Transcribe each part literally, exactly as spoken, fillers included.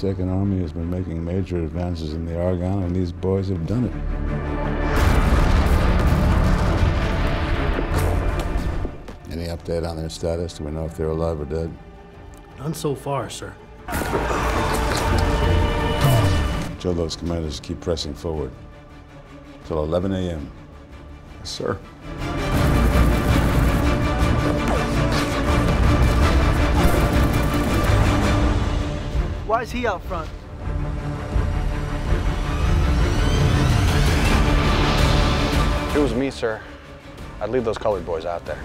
Second Army has been making major advances in the Argonne, and these boys have done it. Any update on their status? Do we know if they're alive or dead? None so far, sir. Tell those commanders to keep pressing forward till eleven A M Yes, sir. Why is he out front? If it was me, sir, I'd leave those colored boys out there.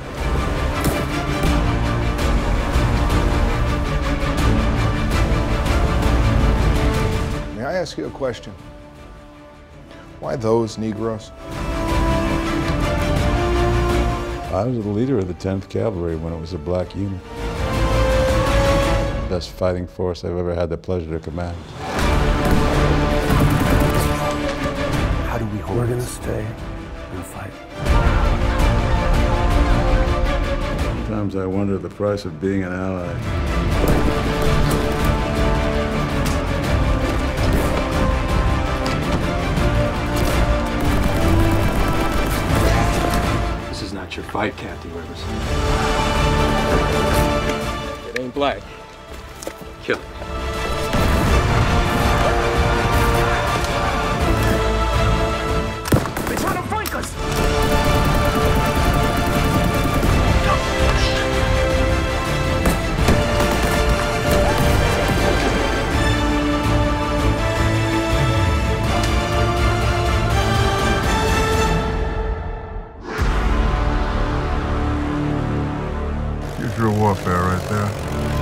May I ask you a question? Why those Negroes? I was the leader of the tenth Cavalry when it was a black unit. Best fighting force I've ever had the pleasure to command. How do we hold We're gonna this? Stay and fight. Sometimes I wonder the price of being an ally. This is not your fight, Kathy Rivers. It ain't black. Kill. They try to flank us! Here's your warfare right there.